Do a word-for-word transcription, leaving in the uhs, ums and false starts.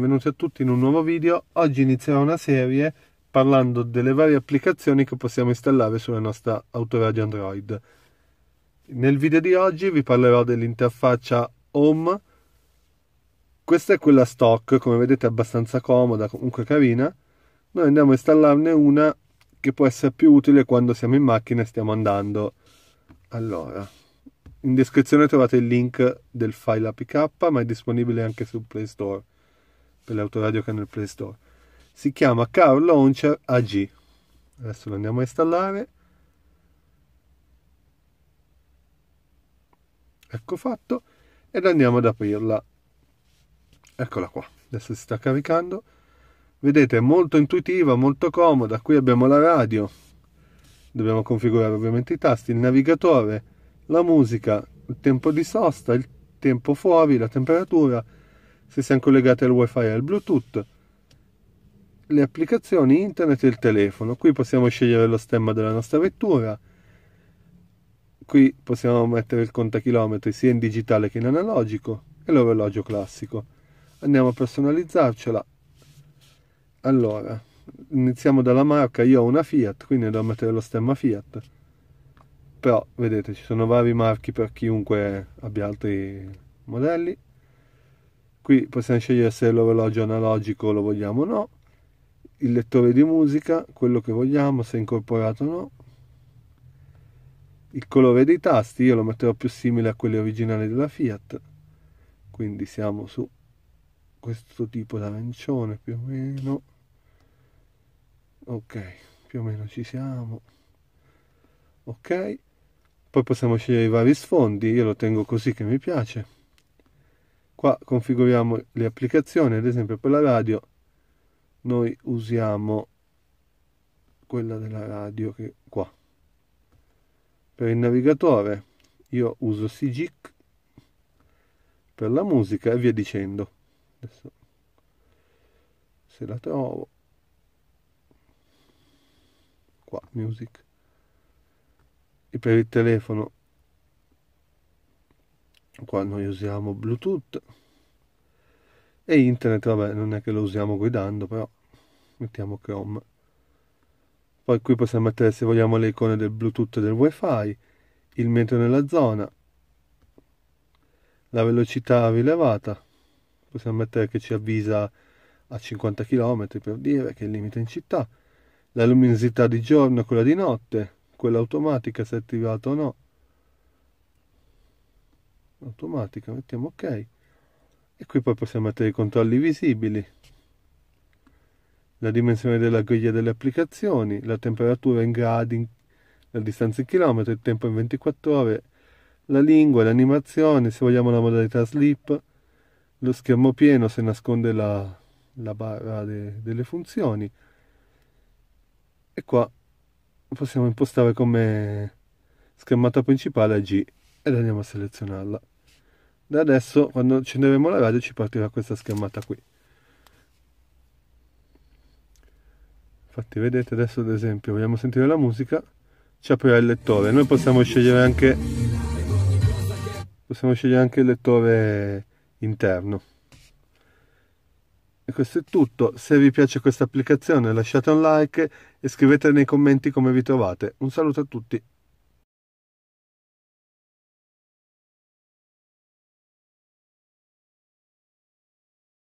Benvenuti a tutti in un nuovo video. Oggi inizierò una serie parlando delle varie applicazioni che possiamo installare sulla nostra Autoradio Android. Nel video di oggi vi parlerò dell'interfaccia Home. Questa è quella stock, come vedete è abbastanza comoda, comunque carina. Noi andiamo a installarne una che può essere più utile quando siamo in macchina e stiamo andando. Allora, in descrizione trovate il link del file A P K, ma è disponibile anche su Play Store. Per l'autoradio che è nel Play Store si chiama Car Launcher A G. Adesso lo andiamo a installare. Ecco fatto, ed andiamo ad aprirla. Eccola qua, adesso si sta caricando. Vedete, è molto intuitiva, molto comoda. Qui abbiamo la radio, dobbiamo configurare ovviamente i tasti, il navigatore, la musica, il tempo di sosta, il tempo fuori, la temperatura, se siamo collegati al wifi e al bluetooth, le applicazioni internet e il telefono. Qui possiamo scegliere lo stemma della nostra vettura, qui possiamo mettere il contachilometri sia in digitale che in analogico e l'orologio classico. Andiamo a personalizzarcela. Allora, iniziamo dalla marca. Io ho una Fiat, quindi devo mettere lo stemma Fiat, però vedete ci sono vari marchi per chiunque abbia altri modelli. Qui possiamo scegliere se l'orologio analogico lo vogliamo o no, il lettore di musica, quello che vogliamo, se è incorporato o no, il colore dei tasti. Io lo metterò più simile a quelli originali della Fiat, quindi siamo su questo tipo d'arancione più o meno. Ok, più o meno ci siamo. Ok, poi possiamo scegliere i vari sfondi. Io lo tengo così che mi piace. Qua configuriamo le applicazioni. Ad esempio per la radio noi usiamo quella della radio che qua. Per il navigatore io uso C G I C, per la musica e via dicendo. Adesso se la trovo qua, music, e per il telefono qua noi usiamo bluetooth e internet. Vabbè, non è che lo usiamo guidando, però mettiamo Chrome. Poi qui possiamo mettere se vogliamo le icone del bluetooth e del wifi, il metro nella zona, la velocità rilevata. Possiamo mettere che ci avvisa a cinquanta chilometri per dire, che è il limite in città, la luminosità di giorno, quella di notte, quella automatica se è attivata o no, automatica, mettiamo ok. E qui poi possiamo mettere i controlli visibili, la dimensione della griglia delle applicazioni, la temperatura in gradi, la distanza in chilometri, il tempo in ventiquattro ore, la lingua, l'animazione, se vogliamo la modalità sleep, lo schermo pieno se nasconde la, la barra de, delle funzioni. E qua possiamo impostare come schermata principale G ed andiamo a selezionarla. Da adesso quando accenderemo la radio ci partirà questa schermata qui. Infatti vedete, adesso ad esempio vogliamo sentire la musica, ci aprirà il lettore. Noi possiamo scegliere anche possiamo scegliere anche il lettore interno. E questo è tutto. Se vi piace questa applicazione lasciate un like e scrivete nei commenti come vi trovate. Un saluto a tutti.